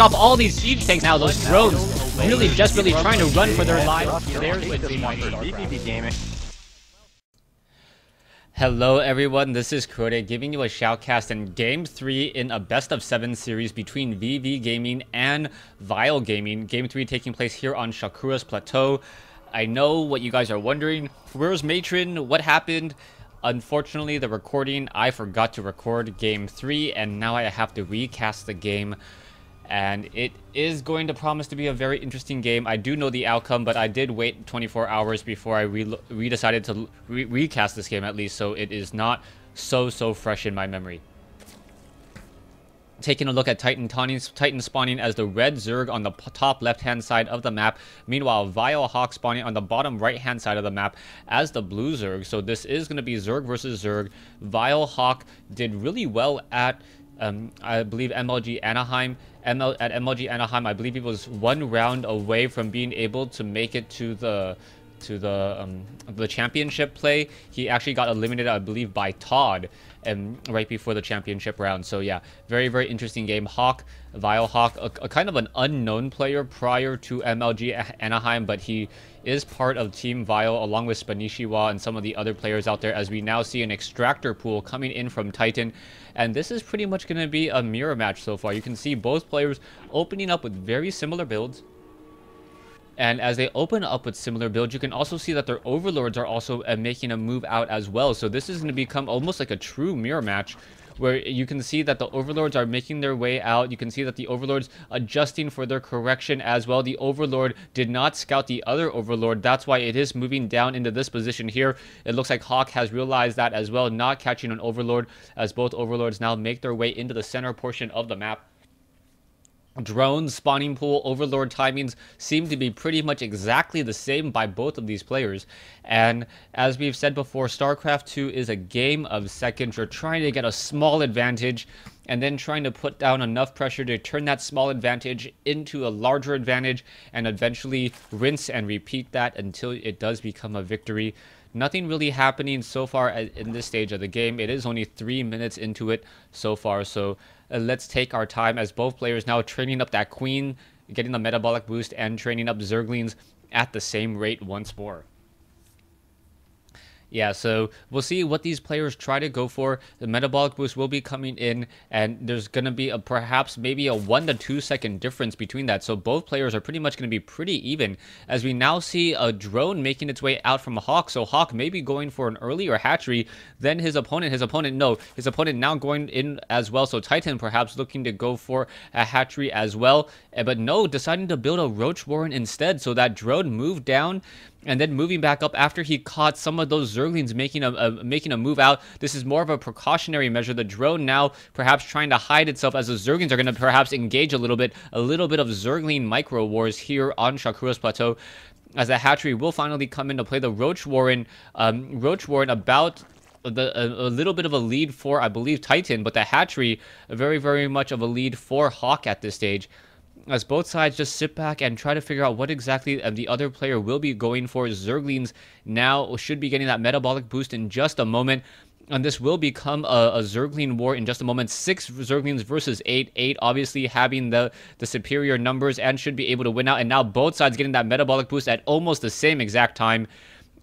chop all these siege tanks now. Those drones really desperately trying to run for their lives. There's what's being on VBB Gaming. Hello everyone, this is Krode giving you a shoutcast in Game 3 in a Best of 7 series between VV Gaming and Vile Gaming. Game 3 taking place here on Shakura's Plateau. I know what you guys are wondering. Where's Matron? What happened? Unfortunately, the recording, I forgot to record Game 3 and now I have to recast the game. And it is going to promise to be a very interesting game. I do know the outcome, but I did wait 24 hours before I decided to recast this game at least, so it is not so fresh in my memory. Taking a look at Titan spawning as the red Zerg on the top left-hand side of the map. Meanwhile, Vile Hawk spawning on the bottom right-hand side of the map as the blue Zerg. So this is going to be Zerg versus Zerg. Vile Hawk did really well at I believe MLG Anaheim. At MLG Anaheim, I believe it was one round away from being able to make it to the championship play. He actually got eliminated, I believe, by Todd right before the championship round. So yeah, very interesting game. Hawk, Vile Hawk, a kind of an unknown player prior to MLG Anaheim, but he is part of Team Vile along with Spanishiwa and some of the other players out there, as we now see an extractor pool coming in from Titan. And this is pretty much going to be a mirror match so far. You can see both players opening up with very similar builds. And as they open up with similar builds, you can also see that their overlords are also making a move out as well. So this is going to become almost like a true mirror match, where you can see that the overlords are making their way out. You can see that the overlords adjusting for their correction as well. The overlord did not scout the other overlord. That's why it is moving down into this position here. It looks like Hawk has realized that as well, not catching an overlord, as both overlords now make their way into the center portion of the map. Drones, spawning pool, overlord timings seem to be pretty much exactly the same by both of these players. And as we've said before, Starcraft 2 is a game of seconds. You're trying to get a small advantage and then trying to put down enough pressure to turn that small advantage into a larger advantage and eventually rinse and repeat that until it does become a victory. Nothing really happening so far in this stage of the game. It is only 3 minutes into it so far, so let's take our time as both players now training up that queen, getting the metabolic boost, and training up Zerglings at the same rate once more. Yeah, so we'll see what these players try to go for. The metabolic boost will be coming in, and there's going to be a perhaps maybe a 1 to 2 second difference between that. So both players are pretty much going to be pretty even, as we now see a drone making its way out from Hawk. So Hawk may be going for an earlier hatchery than his opponent. His opponent now going in as well. So Titan perhaps looking to go for a hatchery as well, but no, deciding to build a roach warren instead. So that drone moved down and then moving back up after he caught some of those Zerglings making a move out. This is more of a precautionary measure. The drone now perhaps trying to hide itself, as the Zerglings are going to perhaps engage a little bit of Zergling micro wars here on Shakura's Plateau, as the hatchery will finally come in to play the roach warren. Roach warren about a little bit of a lead for, I believe, Titan, but the hatchery very much of a lead for Hawk at this stage, as both sides just sit back and try to figure out what exactly the other player will be going for. Zerglings now should be getting that metabolic boost in just a moment, and this will become a Zergling war in just a moment. 6 Zerglings versus 8. 8 obviously having the superior numbers and should be able to win out. And now both sides getting that metabolic boost at almost the same exact time.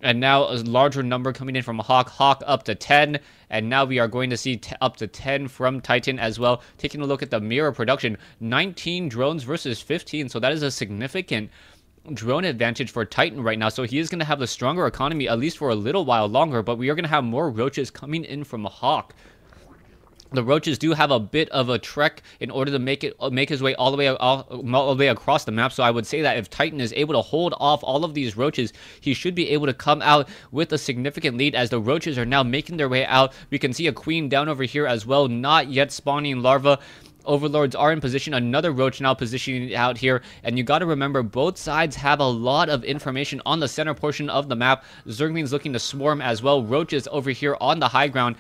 And now a larger number coming in from Hawk. Hawk up to 10. And now we are going to see up to 10 from Titan as well. Taking a look at the mirror production. 19 drones versus 15. So that is a significant drone advantage for Titan right now. So he is going to have the stronger economy, at least for a little while longer. But we are going to have more roaches coming in from Hawk. The roaches do have a bit of a trek in order to make his way all the way across the map. So I would say that if Titan is able to hold off all of these roaches, he should be able to come out with a significant lead, as the roaches are now making their way out. We can see a queen down over here as well, not yet spawning larva. Overlords are in position. Another roach now positioning out here. And you got to remember, both sides have a lot of information on the center portion of the map. Zerglings looking to swarm as well. Roaches over here on the high ground,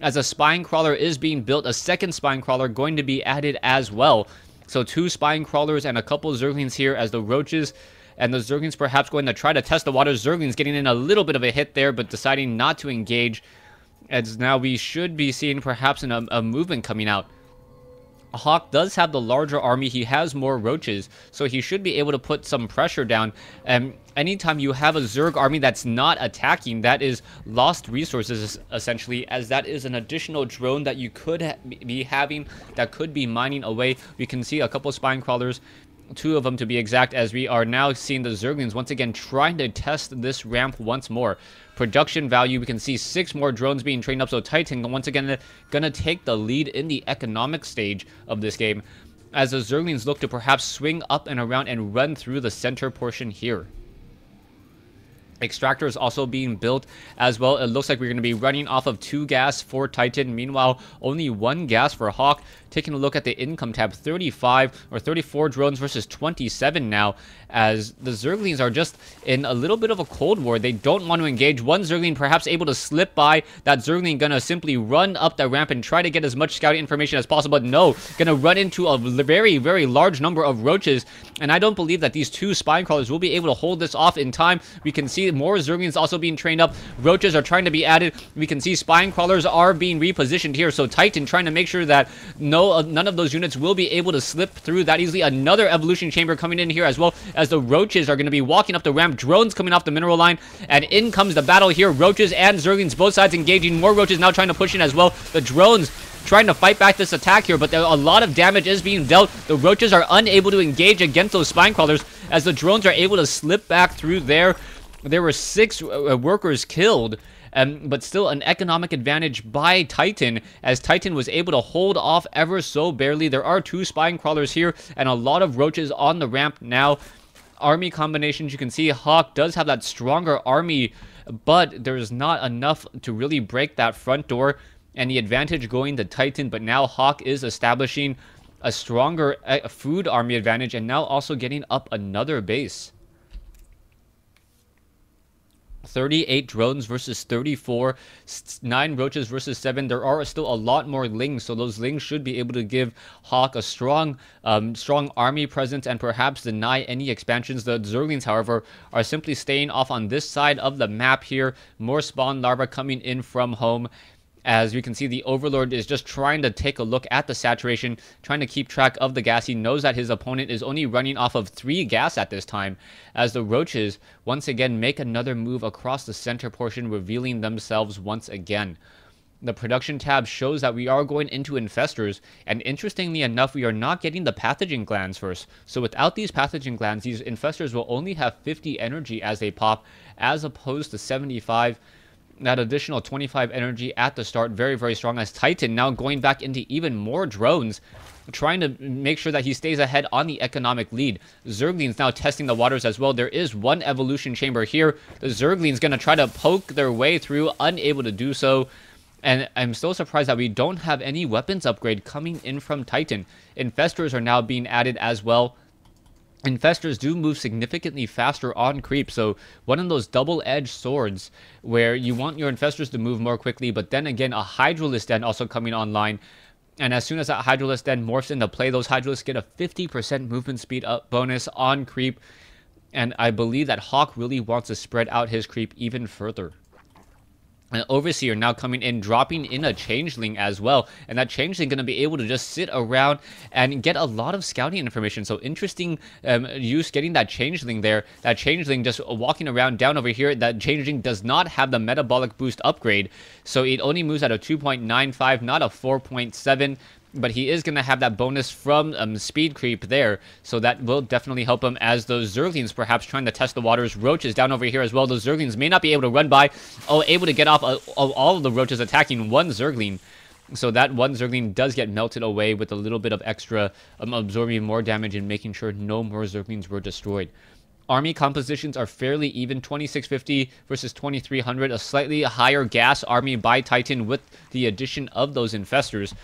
as a spine crawler is being built, a second spine crawler going to be added as well. So 2 spine crawlers and a couple Zerglings here, as the roaches and the Zerglings perhaps going to try to test the waters. Zerglings getting in a little bit of a hit there, but deciding not to engage. And now we should be seeing perhaps a movement coming out. Hawk does have the larger army. He has more roaches, so he should be able to put some pressure down. And anytime you have a Zerg army that's not attacking, that is lost resources, essentially, as that is an additional drone that you could be having that could be mining away. We can see a couple of spine crawlers, two of them to be exact, as we are now seeing the Zerglings once again trying to test this ramp once more. Production value, we can see 6 more drones being trained up, so Titan once again gonna take the lead in the economic stage of this game, as the Zerglings look to perhaps swing up and around and run through the center portion here. Extractor is also being built as well. It looks like we're going to be running off of 2 gas for Titan. Meanwhile, only 1 gas for Hawk. Taking a look at the income tab, 35 or 34 drones versus 27 now, as the Zerglings are just in a little bit of a cold war. They don't want to engage. One Zergling perhaps able to slip by. That Zergling going to simply run up the ramp and try to get as much scouting information as possible. But no, going to run into a very, very large number of roaches. And I don't believe that these 2 spine crawlers will be able to hold this off in time. We can see more Zerglings also being trained up. Roaches are trying to be added. We can see spine crawlers are being repositioned here. So Titan trying to make sure that none of those units will be able to slip through that easily. Another evolution chamber coming in here as well, as the roaches are going to be walking up the ramp. Drones coming off the mineral line, and in comes the battle here. Roaches and Zerglings, both sides engaging. More roaches now trying to push in as well. The drones trying to fight back this attack here, but a lot of damage is being dealt. The roaches are unable to engage against those spine crawlers, as the drones are able to slip back through there. There were 6 workers killed, but still an economic advantage by Titan, as Titan was able to hold off ever so barely. There are 2 spine crawlers here and a lot of roaches on the ramp now. Army combinations, you can see Hawk does have that stronger army, but there's not enough to really break that front door, and the advantage going to Titan. But now Hawk is establishing a stronger food army advantage, and now also getting up another base. 38 drones versus 34, 9 roaches versus 7. There are still a lot more lings, so those lings should be able to give Hawk a strong strong army presence and perhaps deny any expansions. The Zerglings, however, are simply staying off on this side of the map here. More spawn larvae coming in from home. As we can see, the Overlord is just trying to take a look at the saturation, trying to keep track of the gas. He knows that his opponent is only running off of 3 gas at this time, as the roaches once again make another move across the center portion, revealing themselves once again. The production tab shows that we are going into infestors, and interestingly enough, we are not getting the pathogen glands first. So without these pathogen glands, these infestors will only have 50 energy as they pop, as opposed to 75. That additional 25 energy at the start, very, very strong, as Titan now going back into even more drones, trying to make sure that he stays ahead on the economic lead. Zerglings now testing the waters as well. There is 1 evolution chamber here. The Zerglings going to try to poke their way through, unable to do so. And I'm still surprised that we don't have any weapons upgrade coming in from Titan. Infestors are now being added as well. Infestors do move significantly faster on creep, so one of those double-edged swords where you want your infestors to move more quickly, but then again, a Hydralisk Den also coming online. And as soon as that Hydralisk Den morphs into play, those Hydralisks get a 50% movement speed up bonus on creep. And I believe that Hawk really wants to spread out his creep even further. An Overseer now coming in, dropping in a Changeling as well. And that Changeling going to be able to just sit around and get a lot of scouting information. So interesting use getting that Changeling there. That Changeling just walking around down over here. That Changeling does not have the Metabolic Boost upgrade. So it only moves at a 2.95, not a 4.7. But he is going to have that bonus from speed creep there, so that will definitely help him, as those Zerglings perhaps trying to test the waters. Roaches down over here as well. Those Zerglings may not be able to run by. Oh, able to get off all of the roaches, attacking 1 Zergling. So that 1 Zergling does get melted away with a little bit of extra, absorbing more damage and making sure no more Zerglings were destroyed. Army compositions are fairly even, 2650 versus 2300, a slightly higher gas army by Titan with the addition of those infestors.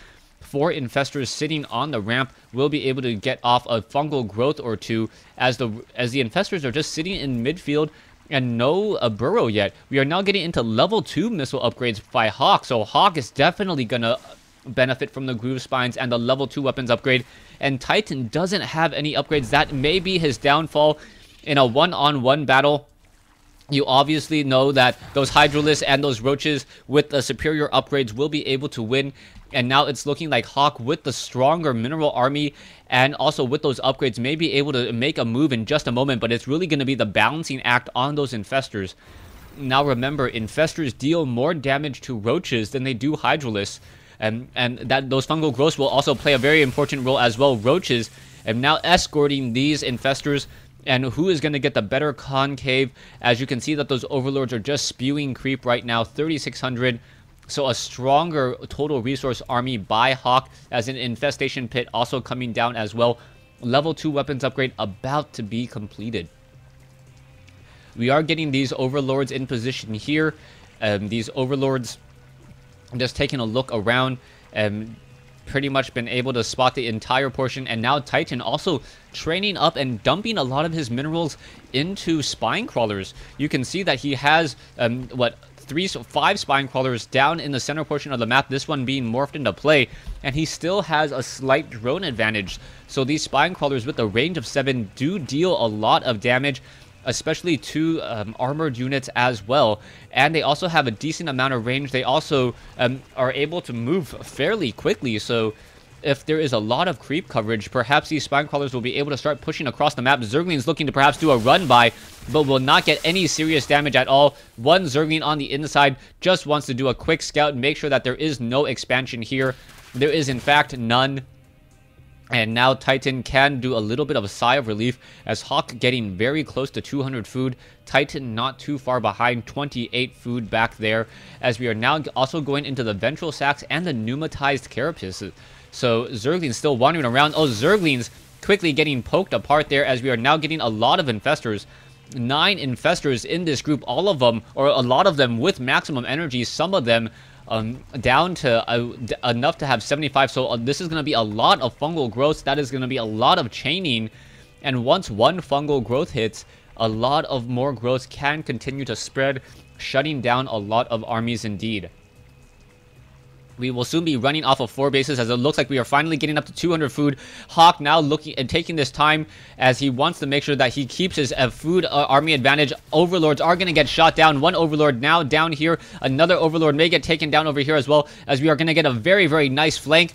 4 infestors sitting on the ramp will be able to get off a fungal growth or 2, as the infestors are just sitting in midfield and no burrow yet. We are now getting into level 2 missile upgrades by Hawk, so Hawk is definitely going to benefit from the groove spines and the level 2 weapons upgrade, and Titan doesn't have any upgrades. That may be his downfall in a one-on-one battle. You obviously know that those Hydralisks and those Roaches with the superior upgrades will be able to win. And now it's looking like Hawk, with the stronger mineral army and also with those upgrades, may be able to make a move in just a moment. But it's really going to be the balancing act on those infestors. Now remember, infestors deal more damage to roaches than they do hydralisks. And that those fungal growths will also play a very important role as well. Roaches and now escorting these infestors. And who is going to get the better concave? As you can see that those overlords are just spewing creep right now. 3,600. So a stronger total resource army by Hawk, as an infestation pit also coming down as well. Level 2 weapons upgrade about to be completed. We are getting these overlords in position here. These overlords, just taking a look around, pretty much been able to spot the entire portion. And now Titan also training up and dumping a lot of his minerals into spine crawlers. You can see that he has five spine crawlers down in the center portion of the map, this one being morphed into play, and he still has a slight drone advantage. So these spine crawlers with a range of 7 do deal a lot of damage, especially to armored units as well. And they also have a decent amount of range. They also are able to move fairly quickly, so if there is a lot of creep coverage, perhaps these spine crawlers will be able to start pushing across the map. Zergling's looking to perhaps do a run by, but will not get any serious damage at all. One Zergling on the inside just wants to do a quick scout and make sure that there is no expansion here. There is in fact none. And now Titan can do a little bit of a sigh of relief, as Hawk getting very close to 200 food. Titan not too far behind, 28 food back there, as we are now also going into the ventral sacs and the pneumatized carapaces. So Zerglings still wandering around. Oh, Zerglings quickly getting poked apart there, as we are now getting a lot of infestors. 9 infestors in this group, all of them, or a lot of them with maximum energy, some of them down to enough to have 75. So this is going to be a lot of fungal growth. That is going to be a lot of chaining. And once one fungal growth hits, a lot of more growth can continue to spread, shutting down a lot of armies indeed. We will soon be running off of 4 bases, as it looks like we are finally getting up to 200 food. Hawk now looking and taking this time, as he wants to make sure that he keeps his food army advantage. Overlords are going to get shot down. One overlord now down here. Another overlord may get taken down over here as well, as we are going to get a very, very nice flank.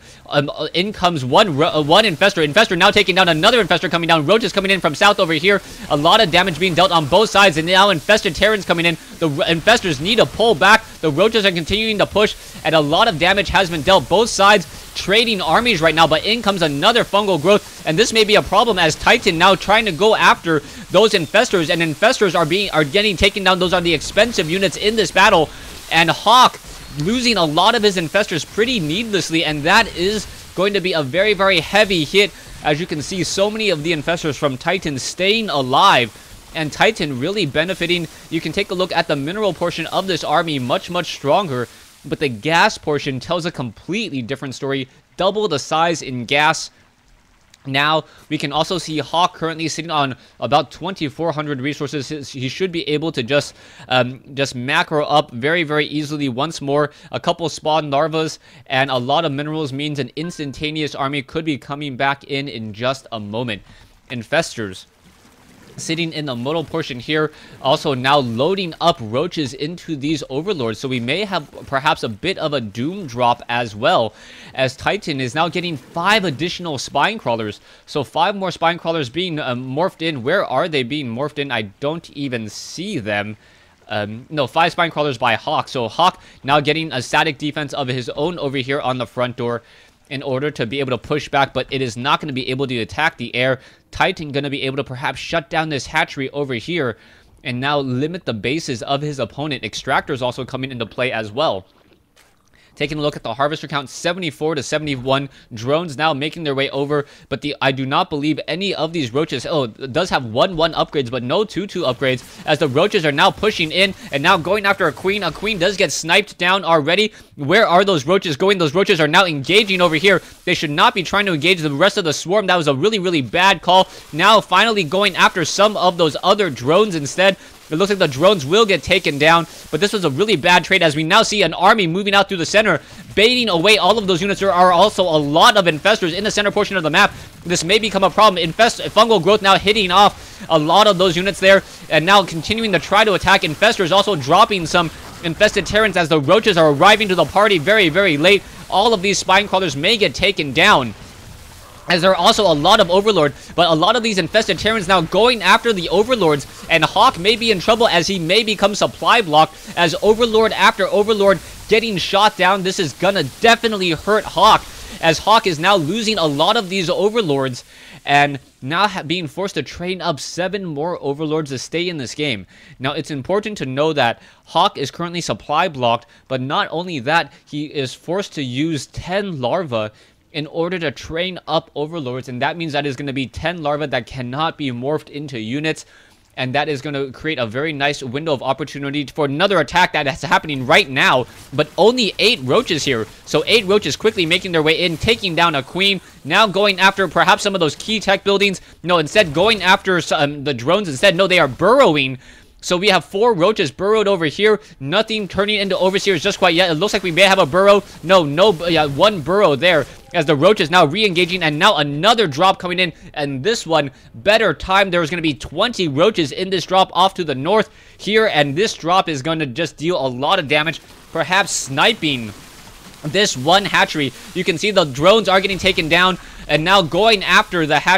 In comes one infestor. Infestor now taking down another infestor coming down. Roach is coming in from south over here. A lot of damage being dealt on both sides, and now infested Terrans coming in. The infestors need to pull back. The roaches are continuing to push, and a lot of damage has been dealt. Both sides trading armies right now, but in comes another fungal growth, and this may be a problem, as Titan now trying to go after those infestors, and infestors are getting taken down. Those are the expensive units in this battle, and Hawk losing a lot of his infestors pretty needlessly, and that is going to be a very, very heavy hit. As you can see, so many of the infestors from Titan staying alive, and Titan really benefiting. You can take a look at the mineral portion of this army, much, much stronger. But the gas portion tells a completely different story. Double the size in gas. Now, we can also see Hawk currently sitting on about 2,400 resources. He should be able to just macro up very, very easily once more. A couple spawn larvas and a lot of minerals means an instantaneous army could be coming back in just a moment. Infestors sitting in the modal portion here, also now loading up roaches into these overlords, so we may have perhaps a bit of a doom drop as well, as Titan is now getting 5 additional spine crawlers. So 5 more spine crawlers being morphed in. Where are they being morphed in? I don't even see them. No, 5 spine crawlers by Hawk. So Hawk now getting a static defense of his own over here on the front door in order to be able to push back, but it is not going to be able to attack the air. Titan going to be able to perhaps shut down this hatchery over here and now limit the bases of his opponent. Extractors also coming into play as well. Taking a look at the harvester count, 74 to 71. Drones now making their way over, but I do not believe any of these roaches. Oh, it does have 1-1 upgrades, but no 2-2 upgrades, as the roaches are now pushing in and now going after a queen. A queen does get sniped down already. Where are those roaches going? Those roaches are now engaging over here. They should not be trying to engage the rest of the swarm. That was a really, really bad call. Now finally going after some of those other drones instead. It looks like the drones will get taken down, but this was a really bad trade, as we now see an army moving out through the center, baiting away all of those units. There are also a lot of infestors in the center portion of the map. This may become a problem. Fungal growth now hitting off a lot of those units there, and now continuing to try to attack. Infestors also dropping some infested Terrans, as the roaches are arriving to the party very, very late. all of these spine crawlers may get taken down, as there are also a lot of Overlord, but a lot of these infested Terrans now going after the Overlords, and Hawk may be in trouble as he may become supply blocked, as Overlord after Overlord getting shot down. This is gonna definitely hurt Hawk, as Hawk is now losing a lot of these Overlords, and now being forced to train up 7 more Overlords to stay in this game. Now, it's important to know that Hawk is currently supply blocked, but not only that, he is forced to use 10 larvae in order to train up Overlords, and that means that is going to be 10 larvae that cannot be morphed into units, and that is going to create a very nice window of opportunity for another attack that is happening right now, but only 8 roaches here. So 8 roaches quickly making their way in, taking down a queen, now going after perhaps some of those key tech buildings. No, instead going after the drones instead. No, they are burrowing. So we have 4 roaches burrowed over here. Nothing turning into overseers just quite yet. It looks like we may have a burrow. Yeah, 1 burrow there, as the roach is now re-engaging, and now another drop coming in, and this one better time. There's going to be 20 roaches in this drop off to the north here, and this drop is going to just deal a lot of damage, perhaps sniping this one hatchery. You can see the drones are getting taken down, and now going after the hatchery.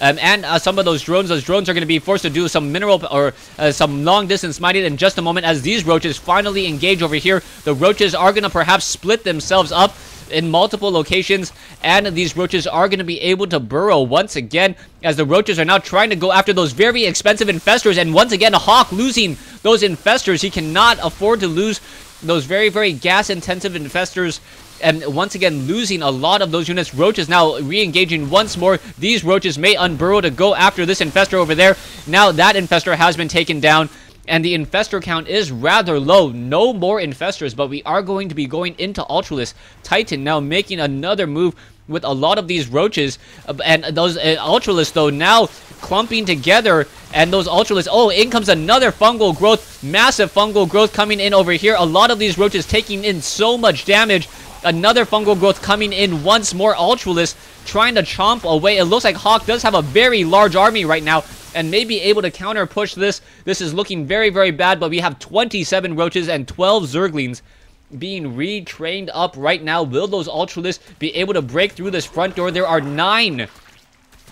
Some of those drones. Those drones are going to be forced to do some mineral or some long-distance mining in just a moment, as these roaches finally engage over here. The roaches are going to perhaps split themselves up in multiple locations, and these roaches are going to be able to burrow once again, as the roaches are now trying to go after those very expensive infestors. And once again, Hawk losing those infestors. He cannot afford to lose those very gas-intensive infestors, and once again losing a lot of those units. Roaches now re-engaging once more. These roaches may unburrow to go after this infestor over there. Now that infestor has been taken down, and the infestor count is rather low. No more infestors, but we are going to be going into Ultralist. Titan now making another move with a lot of these roaches, and those Ultralists though now clumping together, and those Ultralists, oh, in comes another fungal growth, massive fungal growth coming in over here. A lot of these roaches taking in so much damage. Another fungal growth coming in once more. Ultralist trying to chomp away. It looks like Hawk does have a very large army right now, and may be able to counter push this. This is looking very bad, but we have 27 roaches and 12 zerglings being retrained up right now. Will those Ultralists be able to break through this front door? There are 9,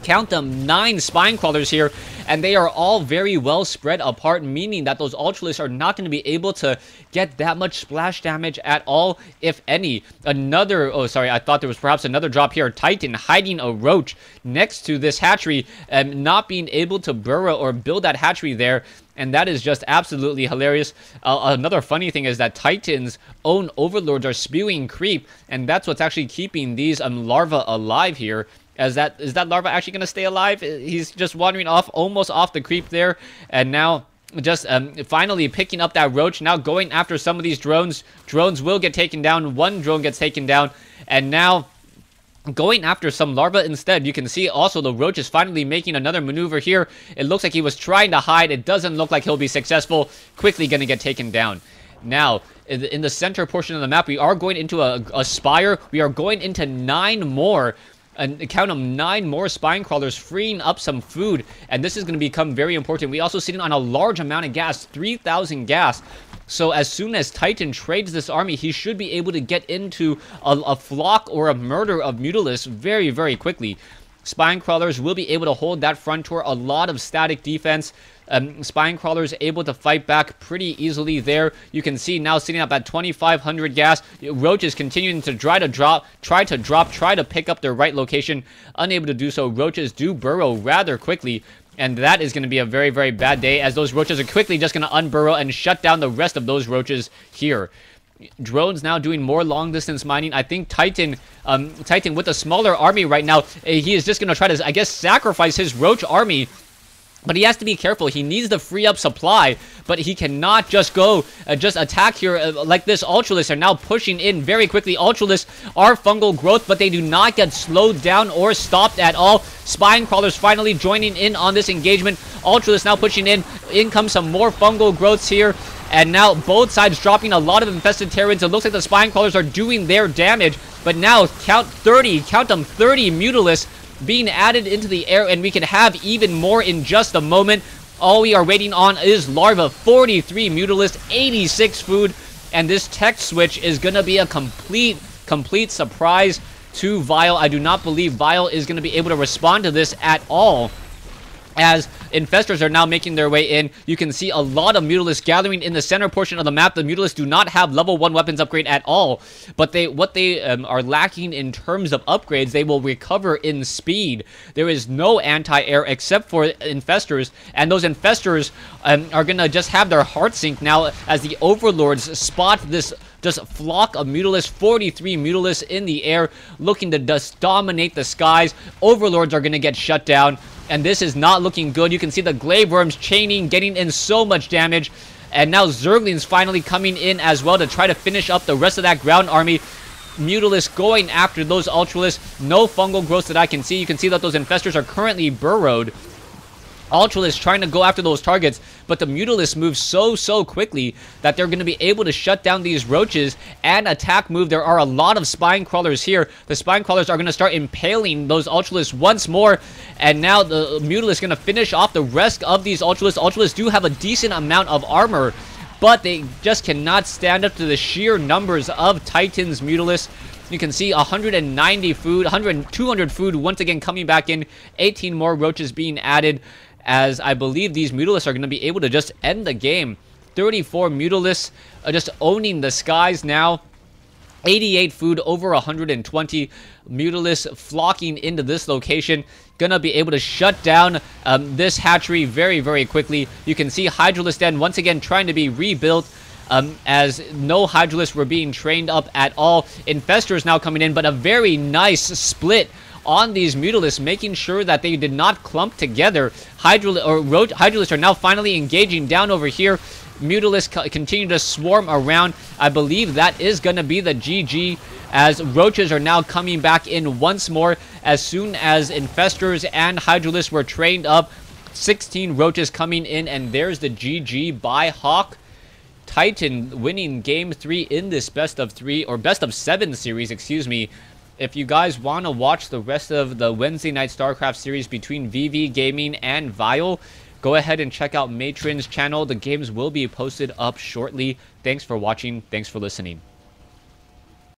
count them, 9 spine crawlers here, and they are all very well spread apart, meaning that those Ultralists are not going to be able to get that much splash damage at all, if any. Another, oh sorry, I thought there was perhaps another drop here. Titan hiding a roach next to this hatchery and not being able to burrow or build that hatchery there, and that is just absolutely hilarious. Another funny thing is that Titan's own Overlords are spewing creep, and that's what's actually keeping these larvae alive here. As that, is that larva actually going to stay alive? He's just wandering off, almost off the creep there. And now just finally picking up that roach. Now going after some of these drones. Drones will get taken down. One drone gets taken down. And now going after some larvae instead. You can see also the roach is finally making another maneuver here. It looks like he was trying to hide. It doesn't look like he'll be successful. Quickly going to get taken down. Now, in the center portion of the map, we are going into a spire. We are going into 9 more. And count them, 9 more spine crawlers, freeing up some food, and this is going to become very important. We also sitting on a large amount of gas, 3,000 gas. So as soon as Titan trades this army, he should be able to get into a flock or a murder of Mutalists very quickly. Spine crawlers will be able to hold that front door. A lot of static defense. Spine crawlers able to fight back pretty easily there. You can see now sitting up at 2,500 gas. Roaches continuing to try to pick up their right location. Unable to do so. Roaches do burrow rather quickly, and that is going to be a very bad day, as those roaches are quickly just going to unburrow and shut down the rest of those roaches here. Drones now doing more long-distance mining. I think Titan with a smaller army right now, he is just going to try to, I guess, sacrifice his roach army. But he has to be careful. He needs to free up supply, but he cannot just go, just attack here like this. Ultralists are now pushing in very quickly. Ultralists are fungal growth, but they do not get slowed down or stopped at all. Spine crawlers finally joining in on this engagement. Ultralists now pushing in. In comes some more fungal growths here. And now both sides dropping a lot of infested Terrans. It looks like the spine crawlers are doing their damage. But now count them 30 Mutalists being added into the air, and we can have even more in just a moment. All we are waiting on is larva. 43 Mutalists, 86 food, and this tech switch is going to be a complete Complete surprise to Vile. I do not believe Vile is going to be able to respond to this at all, as Infestors are now making their way in. You can see a lot of Mutalists gathering in the center portion of the map. The Mutalists do not have level 1 weapons upgrade at all, but what they are lacking in terms of upgrades, they will recover in speed. There is no anti-air except for Infestors, and those Infestors are going to just have their heart sink now as the Overlords spot this just flock of Mutalists, 43 Mutalists in the air, looking to just dominate the skies. Overlords are going to get shut down, and this is not looking good. You can see the Glaive Worms chaining, getting in so much damage. And now Zerglings finally coming in as well to try to finish up the rest of that ground army. Mutalists going after those Ultralists. No fungal growth that I can see. You can see that those Infestors are currently burrowed. Ultralists trying to go after those targets, but the Mutalists move so quickly that they're going to be able to shut down these Roaches and attack move. There are a lot of Spine Crawlers here. The Spine Crawlers are going to start impaling those Ultralists once more, and now the Mutalists going to finish off the rest of these Ultralists. Ultralists do have a decent amount of armor, but they just cannot stand up to the sheer numbers of Titan's Mutalists. You can see 190 food, 200 food once again coming back in, 18 more Roaches being added, as I believe these Mutalists are going to be able to just end the game. 34 Mutalists are just owning the skies now. 88 food, over 120 Mutalists flocking into this location. Going to be able to shut down this hatchery very quickly. You can see Hydralisk Den once again trying to be rebuilt, as no Hydralisks were being trained up at all. Infestors now coming in, but a very nice split on these Mutalists, making sure that they did not clump together. Hydralists are now finally engaging down over here. Mutalists continue to swarm around. I believe that is going to be the GG, as Roaches are now coming back in once more. As soon as Infestors and Hydralists were trained up, 16 Roaches coming in, and there's the GG by Hawk. Titan winning Game 3 in this best of 3, or best of 7 series, excuse me. If you guys want to watch the rest of the Wednesday night StarCraft series between VV Gaming and Vile, go ahead and check out Matron's channel. The games will be posted up shortly. Thanks for watching. Thanks for listening.